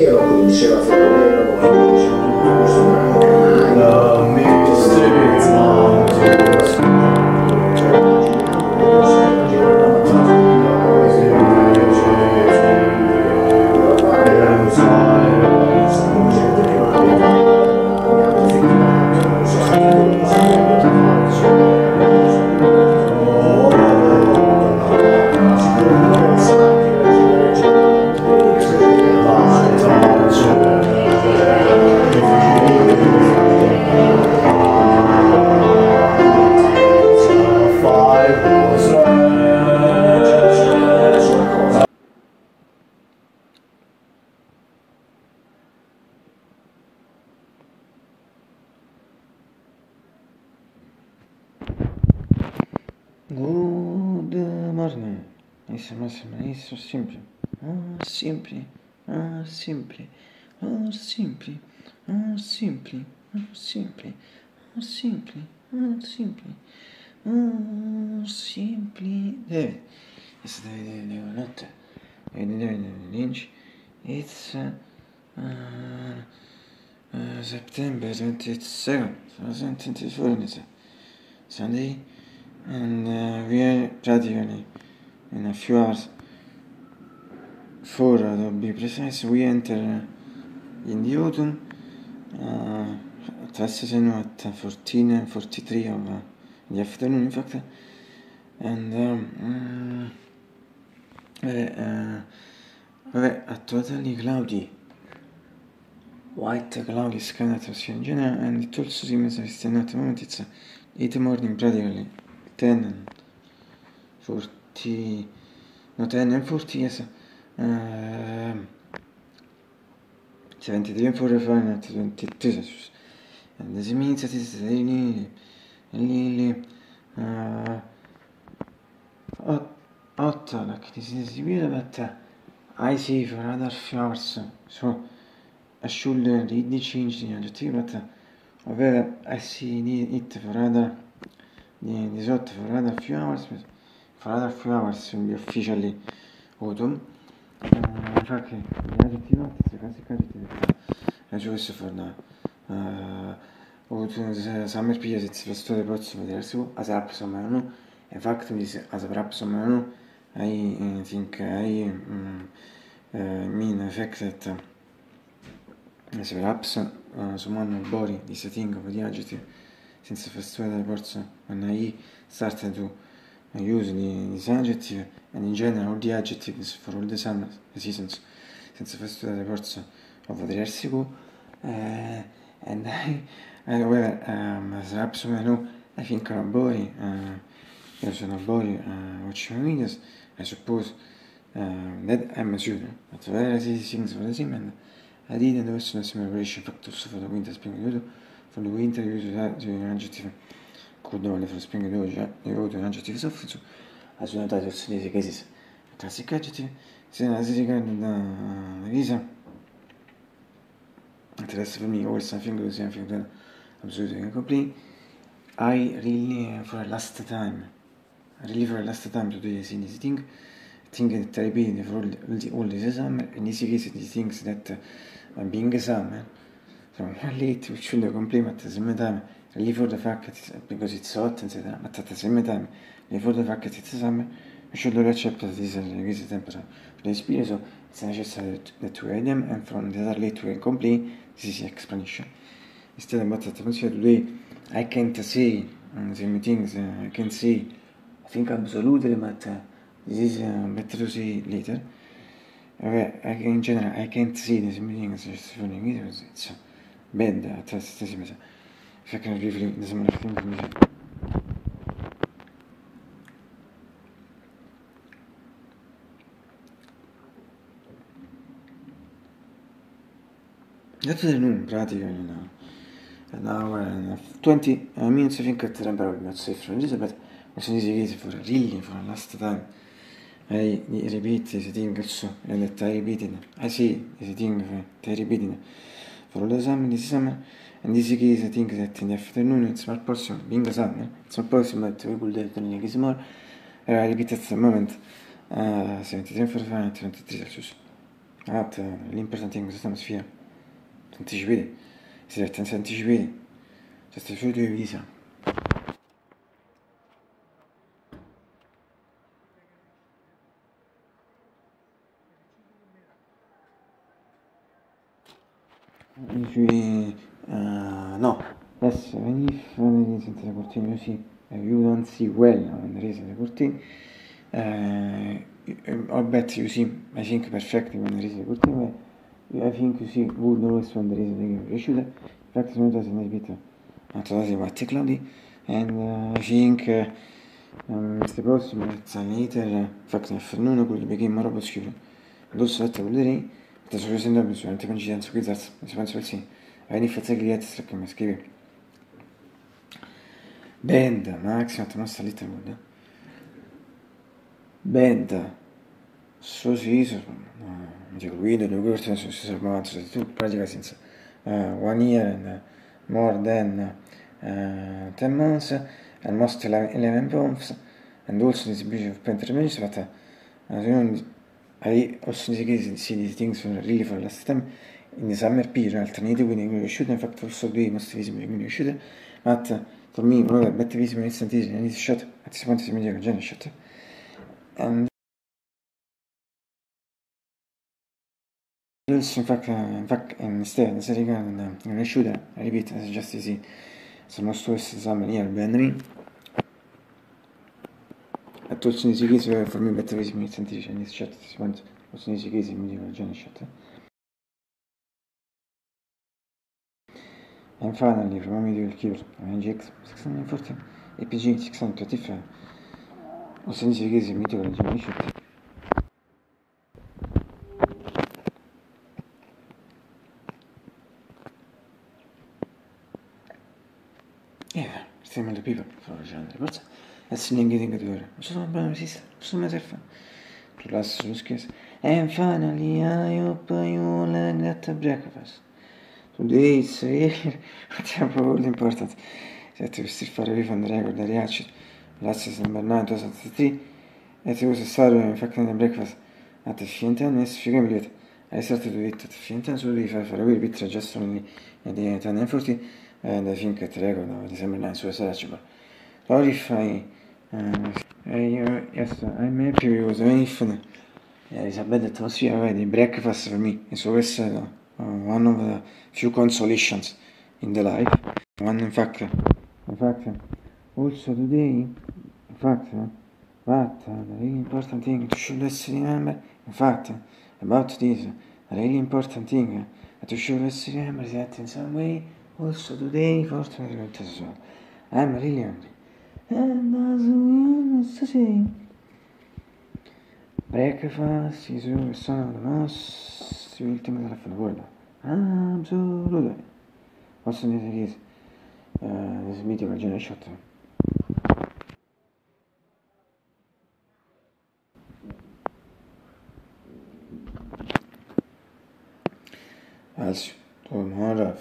perché lo produceva Fedorello come lo diceva questo David, it's David Lynch. David Lynch. It's September 27th, 2024, Sunday, and we are practically in a few hours. For to be precise, we enter in the autumn. At 14 and 43 of the afternoon, in fact, and a totally cloudy, white cloudy sky atmosphere in general, and it also seems that it's at the moment it's 8 morning practically, 10 and 40, no 10 and 40, yes, 73 and 45 and 22 Celsius. And this means that it's really hot, like this is weird, but I see for another few hours, so I should really change the adjective, but however, I see it for another, this hot for another few hours, but for another few hours will be officially autumn. Infatti, the adjective is classic adjective, I chose for now. Summer period it's the story about Subadersu, as a Rapsomano. In fact, this as a Rapsomano, I think I mean effect that as a Rapsomano body is a thing of the adjective since the first story about when I started to use this adjective and in general the adjectives for all the summer seasons since the first story about of Adersu. And I well, as absolutely no, I think our body, there's another body watching videos, I suppose that I'm a junior, but there are these things for the same, and I did and also a celebration factors for the winter spring dodo, for the winter you do that to an adjective, could only for spring dodo, you go to an adjective soft, so as you know that also these cases, a classic adjective, then as regard the reason. Interest for me always something that absolutely incomplete. I really for the last time today seen this thing. Thing that I repeated for all this summer. In this case these things that being a summer from late which should compliment at the same time. Really for the fact that it's because it's hot etc. But at the same time, really for the fact that it's summer, we should accept that this is the temperature for the experience. So it's necessary that we add them, and from the other late we complete. This is the explanation. Instead about the atmosphere today, I can't say some things. I can say, I think absolutely, but this is better to say later. In general, I can't say the same things as for the because it's bad at the same time. If I can briefly the same thing. Afternoon, practically an hour and 20 minutes. I think at the time probably not safe from this, but also in this case for really for the last time I repeat this thing also, and that I repeated, I see this thing that I repeated for all the summer this summer, and this case I think that in the afternoon it's not possible, being a summer, it's not possible that we could have done like this more, and I repeat at the moment 73 Fahrenheit, 23 Celsius. Għad, l-importanti għin għusastam s-fija. Tanti ġbidi. Sirri, tanti ġbidi. Tanti ġbidi jibidisa. Ġbidi... No. Adesso venif, vedi, senti le cortine così. Aiutansi quella, non resa le cortine. I bet you see, I think perfect when there is a good team. I think you see good always when there is a game. You should practice when there's a bit of a cloudy. And I think the prossimo it's an eater. Fact afternoon, quello che became Marabos Cuban. L'osso è lì, sta sorrisendo più su un'intelligenza qui, si pensa al sì. Hai un'infazia che gli altri che mi scrive. Band, Max, ma non sta lì tanto. Benda, sosiso, dico guido, devo guardare se si salva, se tu pratica senza 1 year and more than 10 months and most 11 months and also distribution of pentamins, but I also see these things really for last time in the summer period alternative with English shoot, in fact also do most visible English shoot, but for me rather better visible instant is an easy shot at this point is immediate general shot. And also, in fact, instead, as I regard and I should, I repeat, as just easy, so most of us are here, Benry. At also in easy case, for me, better is me, and this shot, this one, also in easy case, immediate journey shot. And finally, from a medial cure, NGX 640, APG 625. Non so se mi sento che non mi sento. Stiamo alle pipe, sono facendo le forze. Adesso neanche tengo 2 ore. Non so se non mi sento, non so se mi serve. Tu lasci sullo scherzo. And finally I open you and at the breakfast. Today is here. È proprio l'importante. Se ti vestir fare rifare un record da riacci. Last San Bernardo 63 e ti uso sarlo in fact nel breakfast a te fintan e si figa bigliet hai sarto tu detto te fintan su devi fare quel bit traggesto lì e di tanti forti da finché ti regolano ti sembra una sua sala cibo ora fai io I'm happy because I fine Elisabetta atmosphere vedi breakfast per me e so questo one of the few consolations in the life one in fact also today, in fact, the really important thing to should let's remember, in fact, about this, the really important thing to should let's remember that in some way, also today, fortunately, as well. I'm really hungry. And as we used to say, breakfast is always one of the most ultimate of the world. Absolutely. Also, this is this mythical generation. As tomorrow.